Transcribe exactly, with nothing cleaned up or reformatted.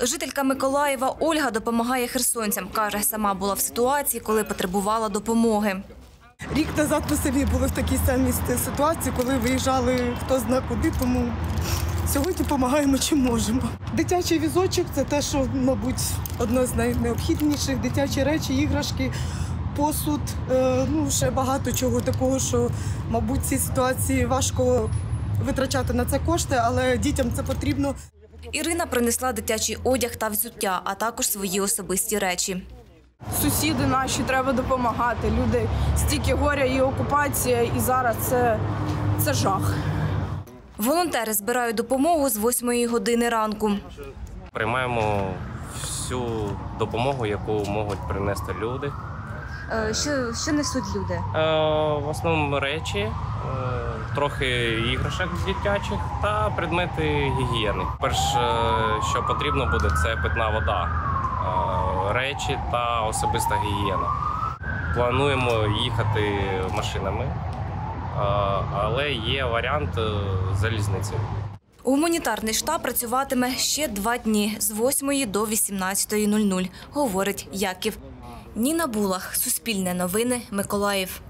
Жителька Миколаєва Ольга допомагає херсонцям. Каже, сама була в ситуації, коли потребувала допомоги. Рік назад ми самі були в такій самій ситуації, коли виїжджали хто зна куди, тому сьогодні допомагаємо чим можемо. Дитячий візочок – це те, що, мабуть, одне з найнеобхідніших. Дитячі речі, іграшки, посуд, ну, ще багато чого такого, що, мабуть, в цій ситуації важко витрачати на це кошти, але дітям це потрібно. Ірина принесла дитячий одяг та взуття, а також свої особисті речі. Сусіди наші, треба допомагати. Люди, стільки горя і окупація, і зараз це, це жах. Волонтери збирають допомогу з восьмої години ранку. Приймаємо всю допомогу, яку можуть принести люди. Що, що несуть люди? В основному речі, трохи іграшок дитячих та предмети гігієни. Перше, що потрібно буде, це питна вода, речі та особиста гігієна. Плануємо їхати машинами, але є варіант залізниці. Гуманітарний штаб працюватиме ще два дні – з восьмої до вісімнадцятої, говорить Яків. Ніна Булах, Суспільне новини, Миколаїв.